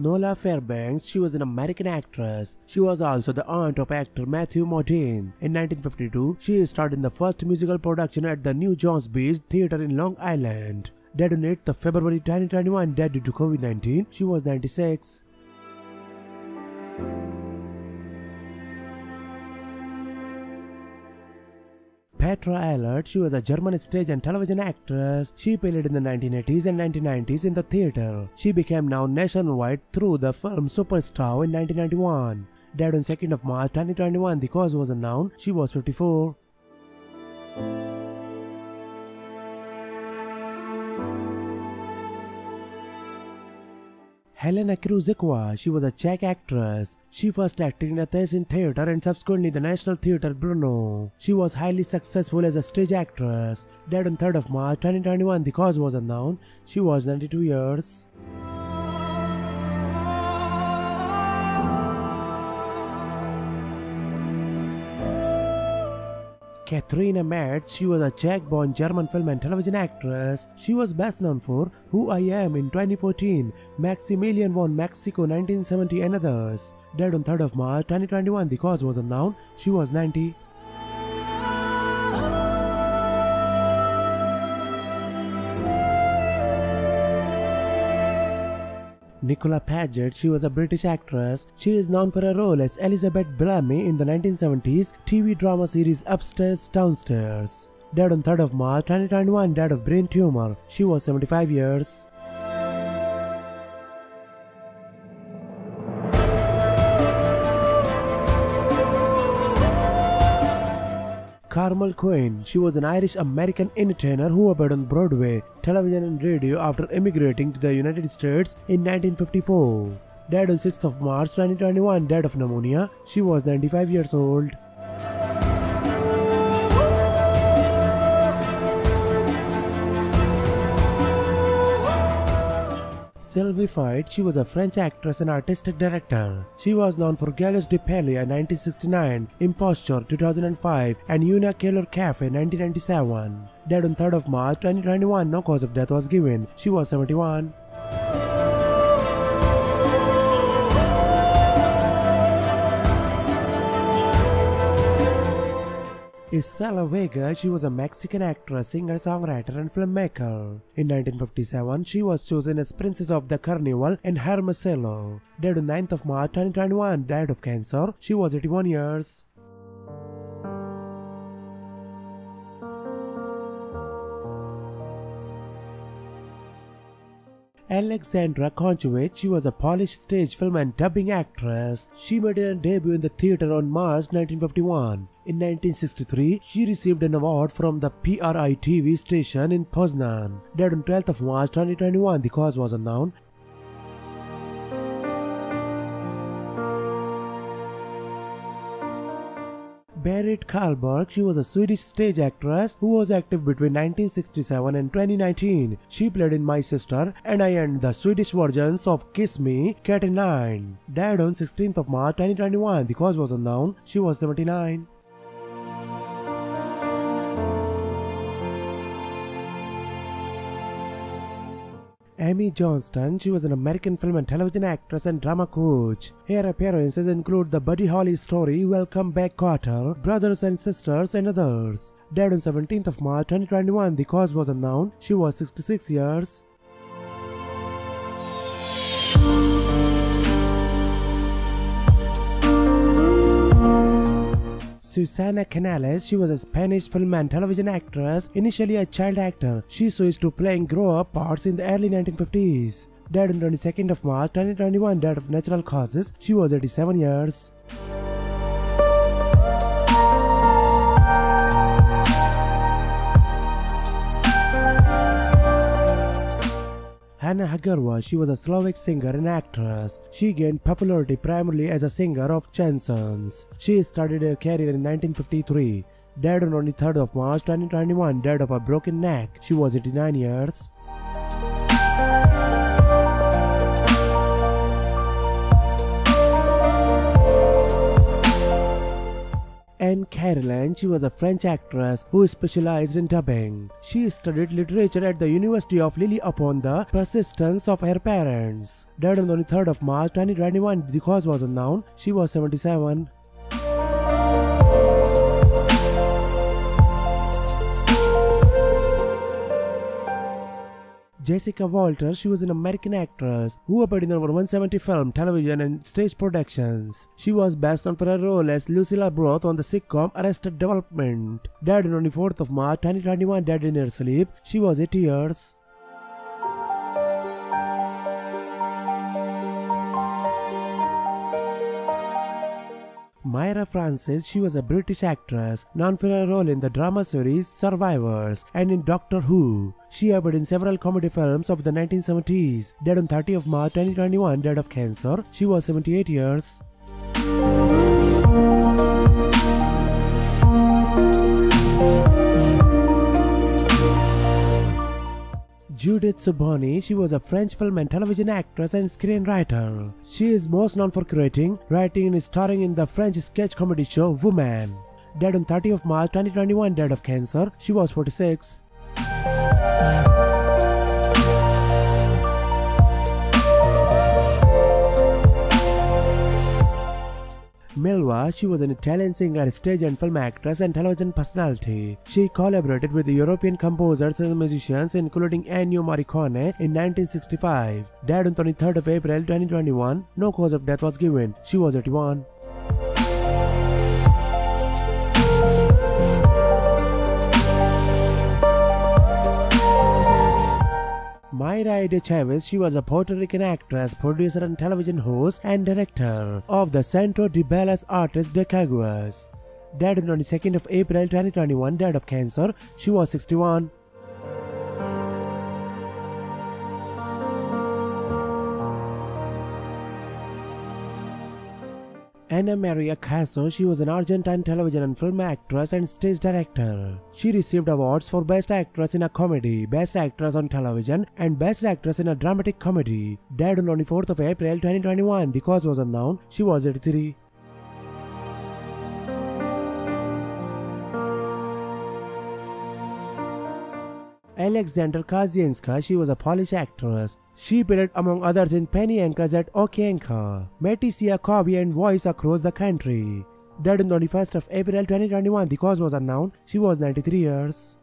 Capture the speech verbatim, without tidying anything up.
Nola Fairbanks, she was an American actress. She was also the aunt of actor Matthew Modine. In nineteen fifty-two, she starred in the first musical production at the new Jones Beach Theater in Long Island. Dead on eighth of February twenty twenty-one, dead due to COVID nineteen, she was ninety-six. Petra Ehlert, she was a German stage and television actress. She appeared in the nineteen eighties and nineteen nineties in the theatre. She became known nationwide through the film Superstar in nineteen ninety-one. Dead on second of March twenty twenty-one, the cause was unknown, she was fifty-four. Helena Kruzikova, she was a Czech actress. She first acted in the Tezin Theatre and subsequently the National Theatre Brno. She was highly successful as a stage actress. Dead on third of March twenty twenty-one, the cause was unknown. She was ninety-two years. Katharina Matz, she was a Czech-born German film and television actress. She was best known for Who I Am in twenty fourteen, Maximilian von Mexico nineteen seventy and others. Dead on third of March twenty twenty-one, the cause was unknown, she was ninety. Nicola Paget, she was a British actress. She is known for her role as Elizabeth Bellamy in the nineteen seventies T V drama series Upstairs Downstairs. Dead on third of March twenty twenty-one, died of brain tumor. She was seventy-five years. Carmel Quinn, she was an Irish-American entertainer who appeared on Broadway, television and radio after immigrating to the United States in nineteen fifty-four. Died on sixth of March twenty twenty-one, died of pneumonia, she was ninety-five years old. Sylvie Feit, she was a French actress and artistic director. She was known for Galois de Pelle nineteen sixty-nine, Imposture two thousand five, and Una Killer Cafe nineteen ninety-seven. Dead on third of March twenty twenty-one, no cause of death was given. She was seventy-one. Isela Vega, she was a Mexican actress, singer, songwriter and filmmaker. In nineteen fifty-seven, she was chosen as Princess of the Carnival in Hermosillo. Dead on ninth of March twenty twenty-one, died of cancer, she was eighty-one years. Aleksandra Koncewicz, she was a Polish stage, film and dubbing actress. She made her debut in the theatre on March nineteen fifty-one. In nineteen sixty-three, she received an award from the P R I T V station in Poznan. Dead on twelfth of March twenty twenty-one, the cause was unknown. Berit Carlberg, she was a Swedish stage actress who was active between nineteen sixty-seven and twenty nineteen. She played in My Sister and I and the Swedish versions of Kiss Me, Cat Nine. Died on sixteenth of March twenty twenty-one, the cause was unknown, she was seventy-nine. Amy Johnston, she was an American film and television actress and drama coach. Her appearances include The Buddy Holly Story, Welcome Back, Kotter, Brothers and Sisters and others. Dead on seventeenth of March twenty twenty-one, the cause was unknown, she was sixty-six years. Susana Canales, she was a Spanish film and television actress, initially a child actor. She switched to playing grown-up parts in the early nineteen fifties. Died on twenty-second of March twenty twenty-one, died of natural causes. She was eighty-seven years. Hana Hegerova, she was a Slovak singer and actress. She gained popularity primarily as a singer of chansons. She started her career in nineteen fifty-three. Died on twenty-third of March twenty twenty-one, died of a broken neck. She was eighty-nine years. Anne Caroline. She was a French actress who specialized in dubbing. She studied literature at the University of Lille upon the persistence of her parents. Died on the twenty-third of March twenty twenty-one. The cause was unknown. She was seventy-seven. Jessica Walter, she was an American actress who appeared in over one hundred seventy film, television and stage productions. She was best known for her role as Lucilla Broth on the sitcom Arrested Development. Died on twenty-fourth of March twenty twenty-one, dead in her sleep. She was eighty years. Myra Francis, she was a British actress known for her role in the drama series Survivors and in Doctor Who. She appeared in several comedy films of the nineteen seventies. Dead on thirtieth of March twenty twenty-one, died of cancer. She was seventy-eight years. Judith Soboni, she was a French film and television actress and screenwriter. She is most known for creating, writing and starring in the French sketch comedy show Woman. Died on thirtieth of March twenty twenty-one, died of cancer. She was forty-six. Milva, she was an Italian singer, stage and film actress and television personality. She collaborated with European composers and musicians including Ennio Morricone in nineteen sixty-five. Died on twenty-third of April twenty twenty-one. No cause of death was given. She was eighty-one. Mayra de Chavez, she was a Puerto Rican actress, producer and television host and director of the Centro de Bellas Artes de Caguas. Died on twenty-second of April twenty twenty-one, died of cancer. She was sixty-one. Ana Maria Caso, she was an Argentine television and film actress and stage director. She received awards for Best Actress in a Comedy, Best Actress on Television, and Best Actress in a Dramatic Comedy. Died on twenty-fourth of April twenty twenty-one. The cause was unknown. She was eighty-three. Aleksandra Kozienska, she was a Polish actress. She appeared among others in Penny Anchors at Okienka, Meticia Kowie and Voice Across the Country. Died on twenty-first of April twenty twenty-one, the cause was unknown. She was ninety-three years.